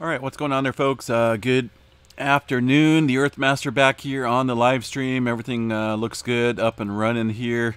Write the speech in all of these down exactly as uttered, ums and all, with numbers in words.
All right, what's going on there, folks? Uh, good afternoon. The Earthmaster back here on the live stream. Everything uh, looks good, up and running here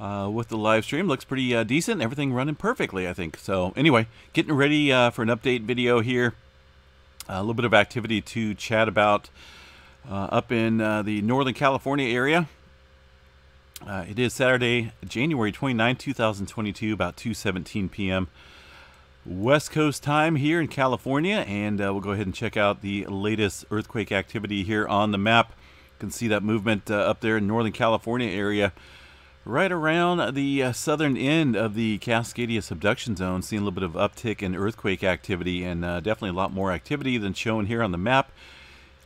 uh, with the live stream. Looks pretty uh, decent. Everything running perfectly, I think. So anyway, getting ready uh, for an update video here. Uh, a little bit of activity to chat about uh, up in uh, the Northern California area. Uh, it is Saturday, January twenty-ninth, two thousand twenty-two, about two seventeen p m West Coast time here in California, and uh, we'll go ahead and check out the latest earthquake activity here on the map. You can see that movement uh, up there in Northern California area, right around the uh, southern end of the Cascadia subduction zone. Seeing a little bit of uptick in earthquake activity, and uh, definitely a lot more activity than shown here on the map.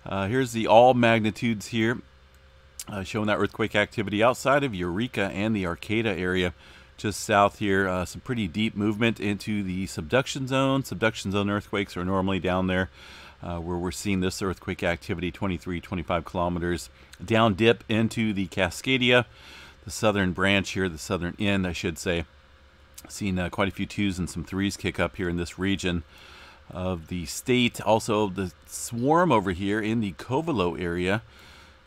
Uh, here's the all magnitudes here, uh, showing that earthquake activity outside of Eureka and the Arcata area. Just south here, uh, some pretty deep movement into the subduction zone. Subduction zone earthquakes are normally down there uh, where we're seeing this earthquake activity, twenty-three, twenty-five kilometers down dip into the Cascadia, the southern branch here, the southern end, I should say. Seen uh, quite a few twos and some threes kick up here in this region of the state. Also, the swarm over here in the Covelo area.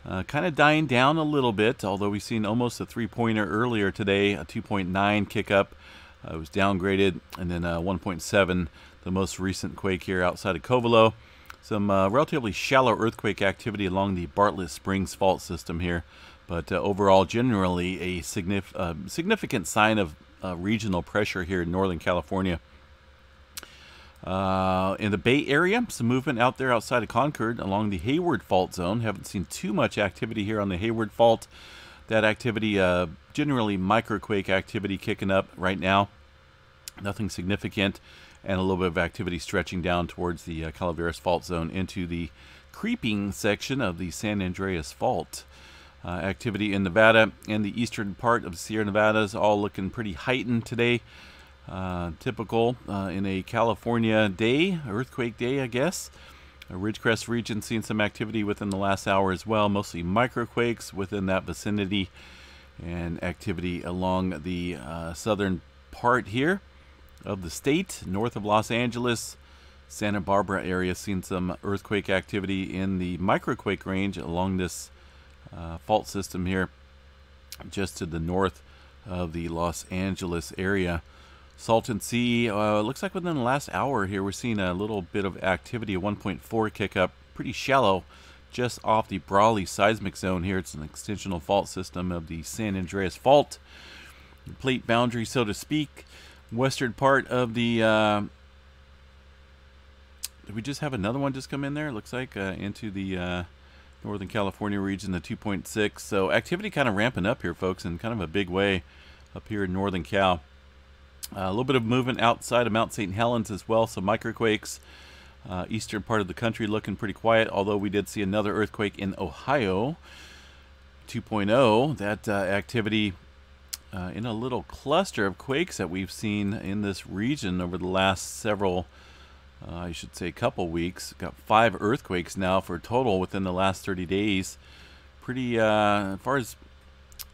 Uh, kind of dying down a little bit, although we've seen almost a three-pointer earlier today, a two point nine kick-up. Uh, it was downgraded, and then uh, one point seven, the most recent quake here outside of Covelo. Some uh, relatively shallow earthquake activity along the Bartlett Springs fault system here, but uh, overall, generally, a signif uh, significant sign of uh, regional pressure here in Northern California. Uh, in the Bay Area, some movement out there outside of Concord along the Hayward Fault Zone. Haven't seen too much activity here on the Hayward Fault. That activity, uh, generally microquake activity kicking up right now. Nothing significant, and a little bit of activity stretching down towards the uh, Calaveras Fault Zone into the creeping section of the San Andreas Fault. Uh, activity in Nevada and the eastern part of Sierra Nevada is all looking pretty heightened today. Uh, typical uh, in a California day, earthquake day, I guess. A Ridgecrest region seeing some activity within the last hour as well, mostly microquakes within that vicinity, and activity along the uh, southern part here of the state, north of Los Angeles, Santa Barbara area. Seen some earthquake activity in the microquake range along this uh, fault system here, just to the north of the Los Angeles area. Salton Sea, uh, looks like within the last hour here, we're seeing a little bit of activity, a one point four kick up, pretty shallow, just off the Brawley Seismic Zone here. It's an extensional fault system of the San Andreas Fault, plate boundary, so to speak. Western part of the, uh, did we just have another one just come in there? It looks like uh, into the uh, Northern California region, the two point six. So activity kind of ramping up here, folks, in kind of a big way up here in Northern Cal. Uh, a little bit of movement outside of Mount Saint Helens as well, some microquakes. Uh, eastern part of the country looking pretty quiet, although we did see another earthquake in Ohio, two point oh. That uh, activity uh, in a little cluster of quakes that we've seen in this region over the last several, uh, I should say, couple weeks. Got five earthquakes now for a total within the last thirty days. Pretty, uh, as far as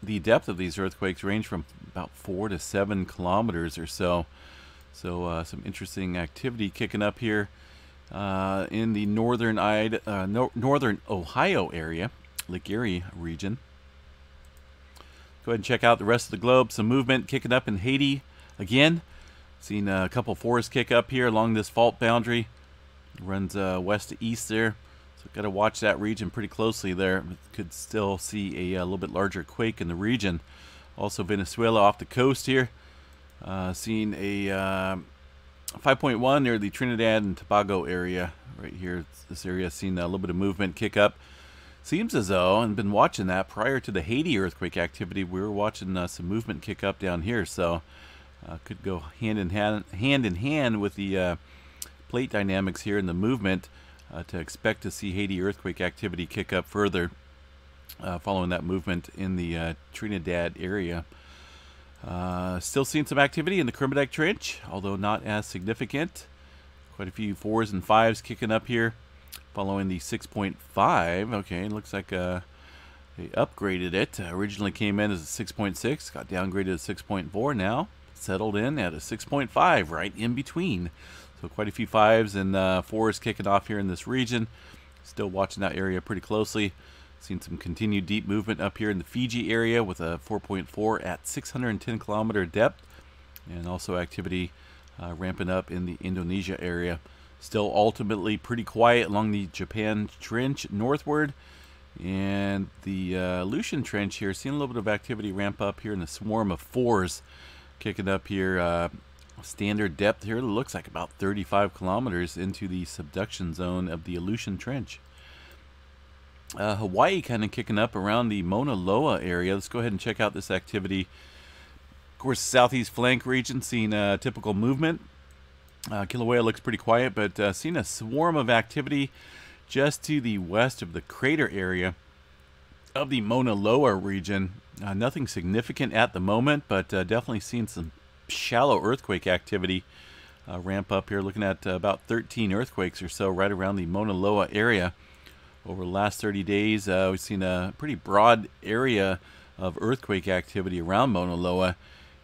the depth of these earthquakes, range from about four to seven kilometers or so. So uh, some interesting activity kicking up here uh, in the northern, Ida uh, no northern Ohio area, Lake Erie region. Go ahead and check out the rest of the globe. Some movement kicking up in Haiti again. Seen a couple fours kick up here along this fault boundary. It runs uh, west to east there. So got to watch that region pretty closely there. Could still see a, a little bit larger quake in the region. Also Venezuela off the coast here. Uh, seeing a uh, five point one near the Trinidad and Tobago area. Right here, this area seeing a little bit of movement kick up. Seems as though, and been watching that prior to the Haiti earthquake activity, we were watching uh, some movement kick up down here. So uh, could go hand in hand, hand in hand with the uh, plate dynamics here and the movement. Uh, to expect to see Haiti earthquake activity kick up further uh, following that movement in the uh, Trinidad area. Uh, still seeing some activity in the Kermadec Trench, although not as significant. Quite a few fours and fives kicking up here following the six point five. Okay, it looks like uh, they upgraded it. Originally came in as a six point six, got downgraded to six point four now. settled in at a six point five, right in between. So quite a few fives and uh, fours kicking off here in this region. Still watching that area pretty closely. Seen some continued deep movement up here in the Fiji area with a four point four at six hundred ten kilometer depth. And also activity uh, ramping up in the Indonesia area. Still ultimately pretty quiet along the Japan Trench northward. And the uh, Aleutian Trench here, seeing a little bit of activity ramp up here in the swarm of fours. Kicking up here, uh, standard depth here, it looks like about thirty-five kilometers into the subduction zone of the Aleutian Trench. Uh, Hawaii kind of kicking up around the Mauna Loa area. Let's go ahead and check out this activity. Of course, southeast flank region, seeing uh, typical movement. Uh, Kilauea looks pretty quiet, but uh, seeing a swarm of activity just to the west of the crater area of the Mauna Loa region. Uh, nothing significant at the moment, but uh, definitely seeing some shallow earthquake activity uh, ramp up here. Looking at uh, about thirteen earthquakes or so right around the Mauna Loa area. Over the last thirty days, uh, we've seen a pretty broad area of earthquake activity around Mauna Loa.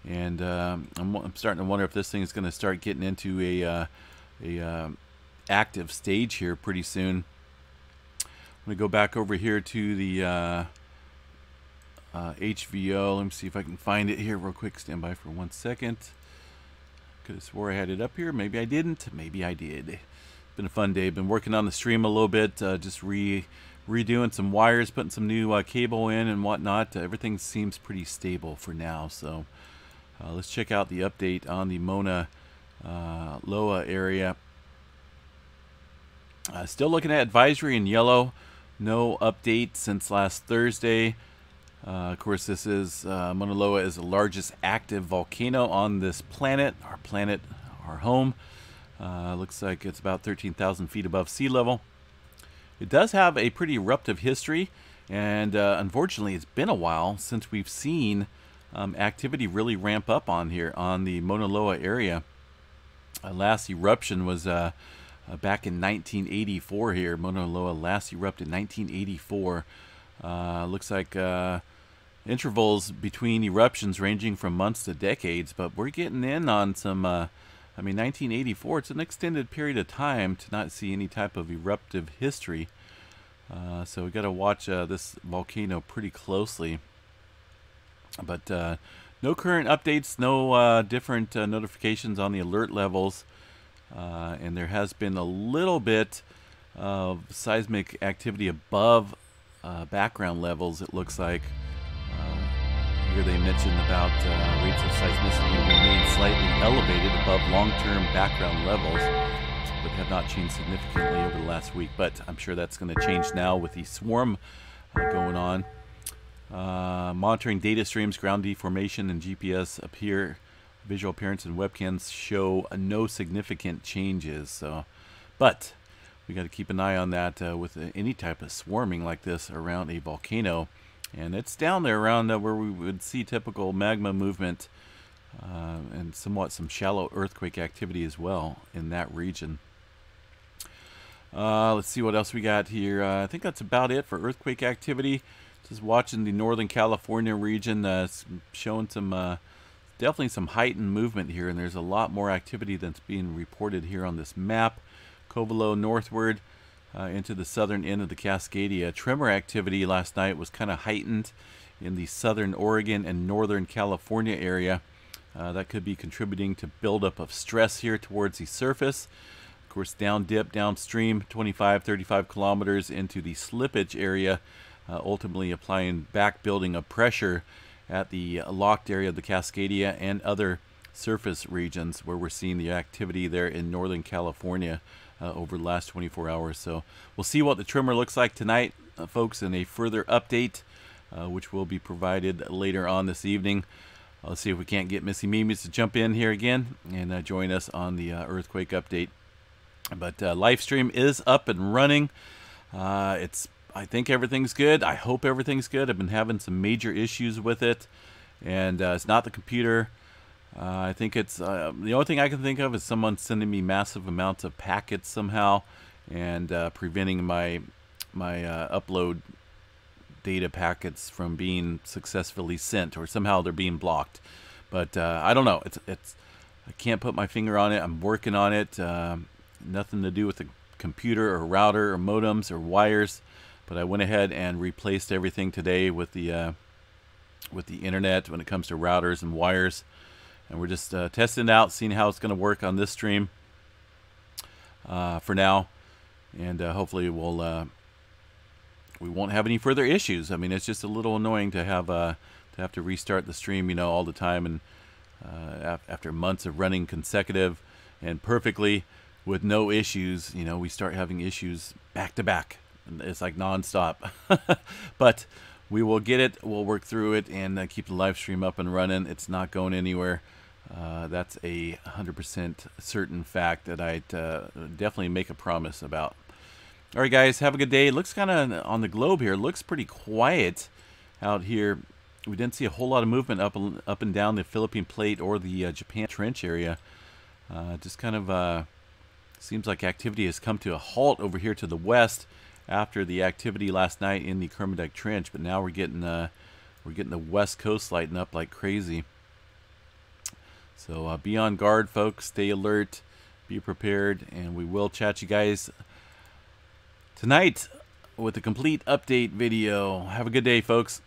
And um, I'm, I'm starting to wonder if this thing is going to start getting into a, uh, a uh, active stage here pretty soon. I'm going to go back over here to the uh, uh, H V O. Let me see if I can find it here real quick. Stand by for one second. Could have swore I had it up here. Maybe I didn't. Maybe I did. Been a fun day. Been working on the stream a little bit, uh, just re redoing some wires, putting some new uh, cable in and whatnot. Uh, everything seems pretty stable for now. So uh, let's check out the update on the Mauna uh, Loa area. Uh, still looking at advisory in yellow. No update since last Thursday. Uh, of course, this is uh, Mauna Loa is the largest active volcano on this planet. Our planet, our home. Uh, looks like it's about thirteen thousand feet above sea level. It does have a pretty eruptive history, and uh, unfortunately it's been a while since we've seen um, activity really ramp up on here on the Mauna Loa area. Our last eruption was uh, uh, back in nineteen eighty-four here. Mauna Loa last erupted in nineteen eighty-four. Uh, looks like uh, intervals between eruptions ranging from months to decades, but we're getting in on some... Uh, I mean, nineteen eighty-four, it's an extended period of time to not see any type of eruptive history. Uh, so we got to watch uh, this volcano pretty closely. But uh, no current updates, no uh, different uh, notifications on the alert levels. Uh, and there has been a little bit of seismic activity above uh, background levels, it looks like. Here they mentioned about uh, rates of seismicity remain slightly elevated above long-term background levels, but have not changed significantly over the last week. But I'm sure that's going to change now with the swarm uh, going on. Uh, monitoring data streams, ground deformation, and G P S appear, visual appearance, and webcams show no significant changes. So, but we got to keep an eye on that uh, with uh, any type of swarming like this around a volcano. And it's down there around uh, where we would see typical magma movement uh, and somewhat some shallow earthquake activity as well in that region. Uh, let's see what else we got here. Uh, I think that's about it for earthquake activity. Just watching the Northern California region, uh, showing some uh, definitely some heightened movement here. And there's a lot more activity that's being reported here on this map. Covelo northward. Uh, into the southern end of the Cascadia. Tremor activity last night was kind of heightened in the southern Oregon and northern California area. Uh, that could be contributing to buildup of stress here towards the surface. Of course, down dip, downstream, twenty-five, thirty-five kilometers into the slippage area, uh, ultimately applying back building of pressure at the locked area of the Cascadia and other surface regions where we're seeing the activity there in northern California. Uh, over the last twenty-four hours. So we'll see what the tremor looks like tonight, uh, folks, in a further update, uh, which will be provided later on this evening. Uh, let's see if we can't get Missy Mimi to jump in here again and uh, join us on the uh, earthquake update. But uh, live stream is up and running. Uh, it's I think everything's good. I hope everything's good. I've been having some major issues with it, and uh, it's not the computer. Uh, I think it's, uh, the only thing I can think of is someone sending me massive amounts of packets somehow and uh, preventing my my uh, upload data packets from being successfully sent, or somehow they're being blocked. But uh, I don't know. It's it's I can't put my finger on it. I'm working on it. Uh, nothing to do with the computer or router or modems or wires. But I went ahead and replaced everything today with the uh, with the internet when it comes to routers and wires. And we're just uh, testing it out, seeing how it's going to work on this stream uh, for now. And uh, hopefully we'll uh, we won't have any further issues. I mean, it's just a little annoying to have uh, to have to restart the stream, you know, all the time, and uh, after months of running consecutive and perfectly with no issues, you know, we start having issues back to back. It's like nonstop. But we will get it. We'll work through it and uh, keep the live stream up and running. It's not going anywhere. Uh, that's a one hundred percent certain fact that I'd uh, definitely make a promise about. All right, guys, have a good day. It looks kind of on the globe here. It looks pretty quiet out here. We didn't see a whole lot of movement up and, up and down the Philippine Plate or the uh, Japan Trench area. Uh, just kind of uh, seems like activity has come to a halt over here to the west after the activity last night in the Kermadec Trench, but now we're getting uh, we're getting the west coast lighting up like crazy. So uh, be on guard, folks. Stay alert, be prepared, and we will chat you guys tonight with a complete update video. Have a good day, folks.